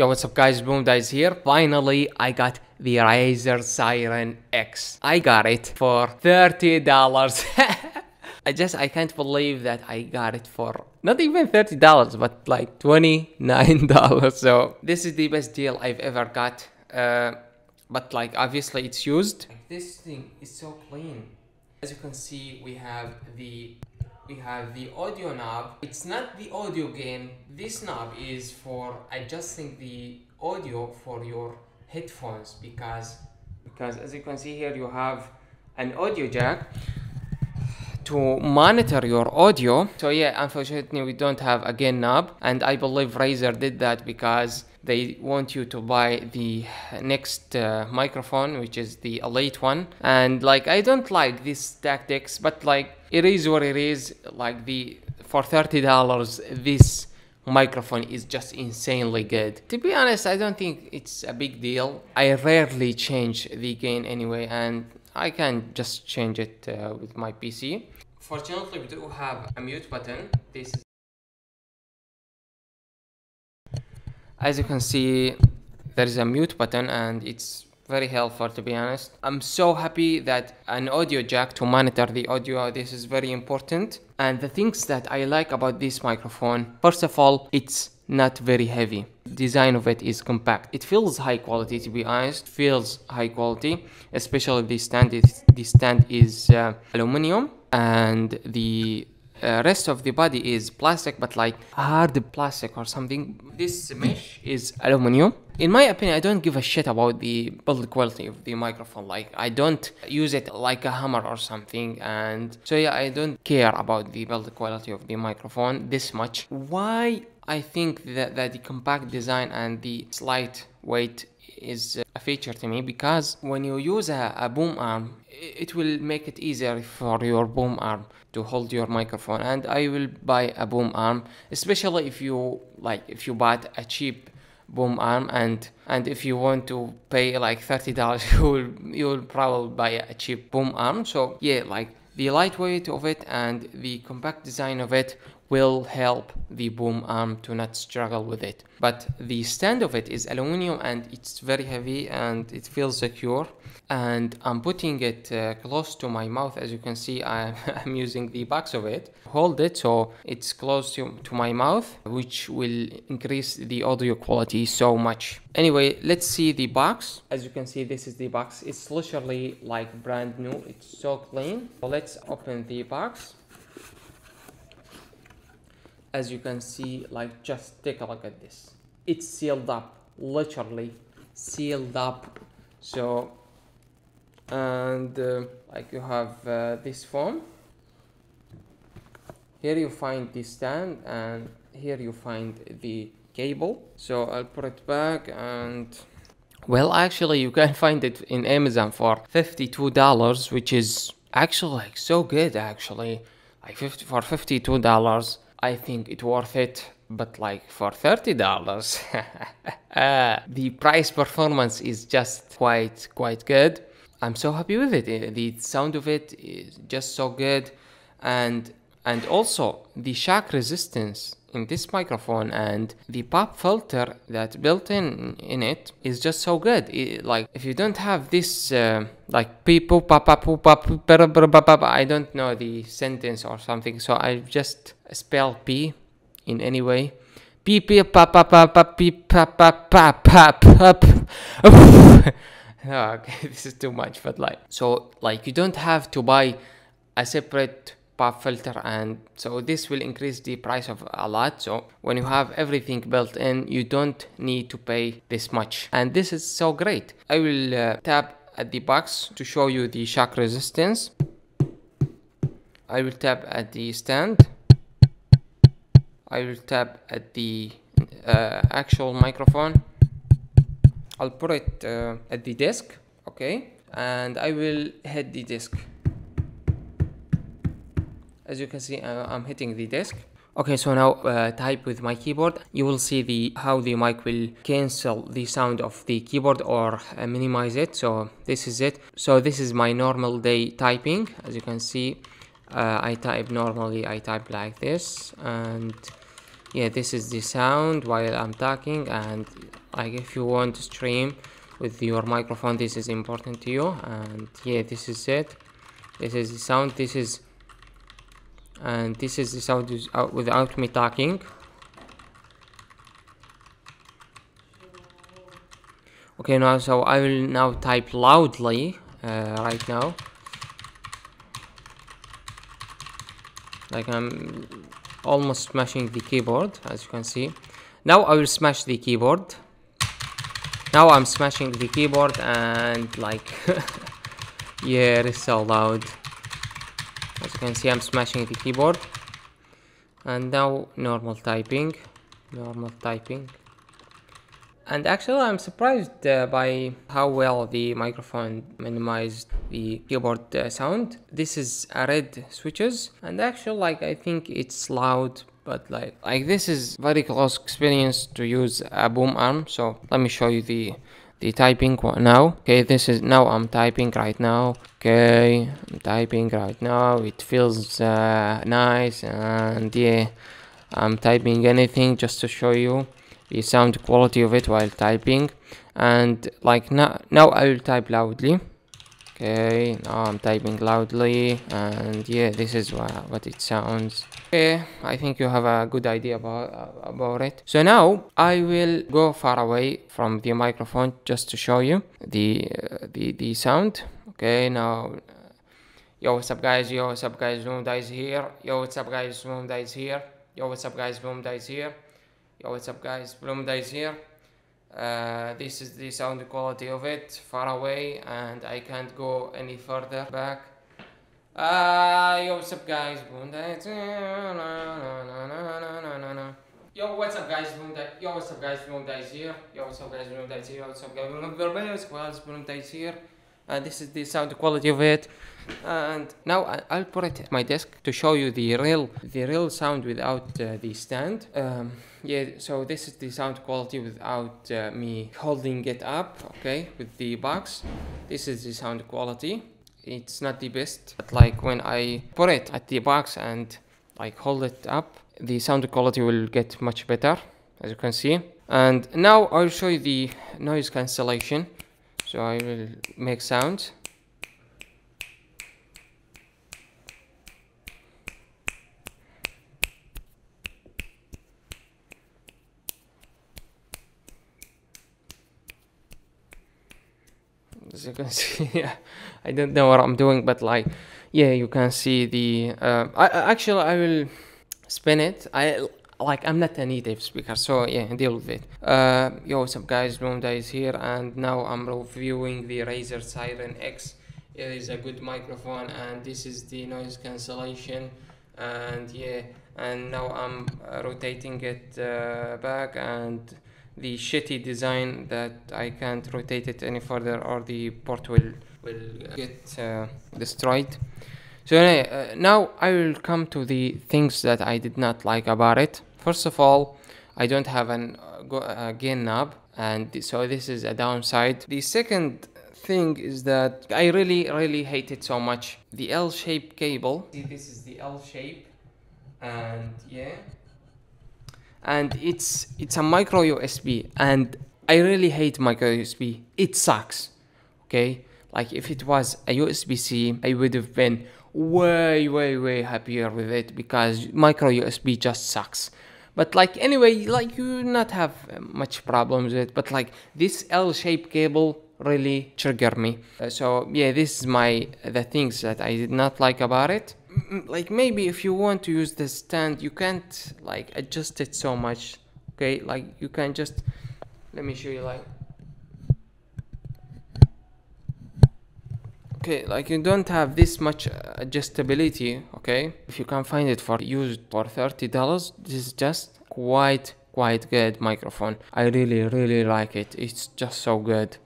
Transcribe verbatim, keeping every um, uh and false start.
Yo, what's up guys, BoomDies here. Finally, I got the Razer Siren X. I got it for thirty dollars. I just, I can't believe that I got it for not even thirty dollars, but like twenty-nine dollars. So this is the best deal I've ever got. Uh, but like, obviously it's used. This thing is so clean. As you can see, we have the... We have the audio knob. It's not the audio gain. This knob is for adjusting the audio for your headphones because, because as you can see here, you have an audio jack to monitor your audio. So yeah, unfortunately we don't have a gain knob, and I believe Razer did that because they want you to buy the next uh, microphone, which is the Elite one. And like, I don't like these tactics, but like, it is what it is. Like, the for thirty dollars this microphone is just insanely good. To be honest, I don't think it's a big deal. I rarely change the gain anyway, and I can just change it uh, with my P C. Fortunately, we do have a mute button. This is, as you can see, there is a mute button, and it's very helpful, to be honest. I'm so happy that an audio jack to monitor the audio, this is very important. And the things that I like about this microphone, first of all, it's not very heavy. Design of it is compact. It feels high quality, to be honest. It feels high quality, especially the stand. Is, the stand is uh, aluminum, and the Uh, rest of the body is plastic, but like hard plastic or something. This mesh is aluminum. In my opinion, I don't give a shit about the build quality of the microphone. Like, I don't use it like a hammer or something, and so yeah, I don't care about the build quality of the microphone this much. Why I think that, that the compact design and the slight weight is a feature to me, because when you use a, a boom arm, it will make it easier for your boom arm to hold your microphone. And I will buy a boom arm, especially if you like, if you bought a cheap boom arm, and and if you want to pay like thirty dollars, you will you will probably buy a cheap boom arm. So yeah, like, the lightweight of it and the compact design of it will help the boom arm to not struggle with it. But the stand of it is aluminum, and it's very heavy, and it feels secure. And I'm putting it uh, close to my mouth. As you can see, I'm, I'm using the box of it, hold it so it's close to, to my mouth, which will increase the audio quality so much. Anyway, let's see the box. As you can see, this is the box. It's literally like brand new. It's so clean. So let's open the box. As you can see, like, just take a look at this. It's sealed up, literally sealed up. So, and uh, like, you have uh, this foam. Here you find the stand, and here you find the cable. So I'll put it back, and well, actually you can find it in Amazon for fifty-two dollars, which is actually like so good. Actually, like fifty for fifty-two dollars. I think it's worth it, but like for thirty dollars, uh, the price performance is just quite, quite good. I'm so happy with it. The sound of it is just so good. And, and also the shock resistance in this microphone and the pop filter that's built in in it is just so good. It, like, if you don't have this uh, like beep, boop, pop, pop, boop, pop, boop, boop, boop, I don't know the sentence or something, so I just spell P in any way. Beep, beep, pop, pop, pop, pop, beep, pop, pop, pop, pop, pop. Okay, this is too much, but like, so like, you don't have to buy a separate pop filter, and so this will increase the price of a lot. So when you have everything built in, you don't need to pay this much, and this is so great. I will uh, tap at the box to show you the shock resistance. I will tap at the stand. I will tap at the uh, actual microphone. I'll put it uh, at the desk, okay, and I will hit the desk. As you can see, uh, I'm hitting the desk. Okay, so now uh, type with my keyboard. You will see the how the mic will cancel the sound of the keyboard or uh, minimize it. So this is it. So this is my normal day typing. As you can see, uh, I type normally. I type like this, and yeah, this is the sound while I'm talking, and Like if you want to stream with your microphone, this is important to you. And yeah, this is it. This is the sound. This is and this is the sound without me talking. Okay, now so I will now type loudly uh, right now. Like I'm almost smashing the keyboard, as you can see. Now I will smash the keyboard. Now I'm smashing the keyboard and like yeah, it's so loud. As you can see, I'm smashing the keyboard. And now normal typing, normal typing. And actually I'm surprised uh, by how well the microphone minimized the keyboard uh, sound. This is a red switches, and actually like I think it's loud, but like like this is very close experience to use a boom arm. So let me show you the the typing now. Okay, this is now I'm typing right now. Okay, I'm typing right now. It feels uh, nice, and yeah, I'm typing anything just to show you the sound quality of it while typing. And like now now I will type loudly. Okay, now I'm typing loudly, and yeah, this is what, what it sounds. Okay, I think you have a good idea about uh, about it. So now I will go far away from the microphone just to show you the uh, the the sound. Okay, now yo, what's up guys? Yo, what's up guys? Boom Dice here. Yo, what's up guys? Boom Dice here. Yo, what's up guys? Boom Dice here. Yo, what's up guys, Bloom Dice here. Uh, this is the sound quality of it, far away, and I can't go any further back. Uh, yo, what's up guys, Bloom Dice. Yo, what's up guys, Bloom Dice. Yo, what's up guys, Bloom Dice here. Yo, what's up guys, Bloom Dice here. Yo, what's up guys, Bloom Dice here. And this is the sound quality of it. And now I'll put it at my desk to show you the real the real sound without uh, the stand. Um, yeah, so this is the sound quality without uh, me holding it up. Okay, with the box, this is the sound quality. It's not the best, but like when I put it at the box and like hold it up, the sound quality will get much better, as you can see. And now I'll show you the noise cancellation. So I will make sound. As you can see, yeah, I don't know what I'm doing, but like, yeah, you can see the. Uh, I actually I will spin it. I like I'm not a native speaker, so yeah, deal with it. Uh, yo, what's up guys, Bloom Dice here, and now I'm reviewing the Razer Siren X. It is a good microphone, and this is the noise cancellation, and yeah, and now I'm uh, rotating it uh, back, and the shitty design that I can't rotate it any further or the port will will get uh, destroyed. So uh, now I will come to the things that I did not like about it. First of all, I don't have an uh, gain knob, and so this is a downside. The second thing is that I really, really hate it so much. The L-shaped cable. See, this is the L shape, and yeah, and it's it's a micro U S B, and I really hate micro U S B. It sucks. Okay, like if it was a U S B C, I would have been way, way, way happier with it, because micro U S B just sucks. But like anyway, like you not have much problems with it, but like this L-shaped cable really triggered me. Uh, so yeah, this is my the things that I did not like about it. M like maybe if you want to use the stand, you can't like adjust it so much. Okay, like you can just, let me show you like. Okay, like you don't have this much adjustability. Okay, if you can find it for used for thirty dollars, this is just quite quite good microphone. I really really like it. It's just so good.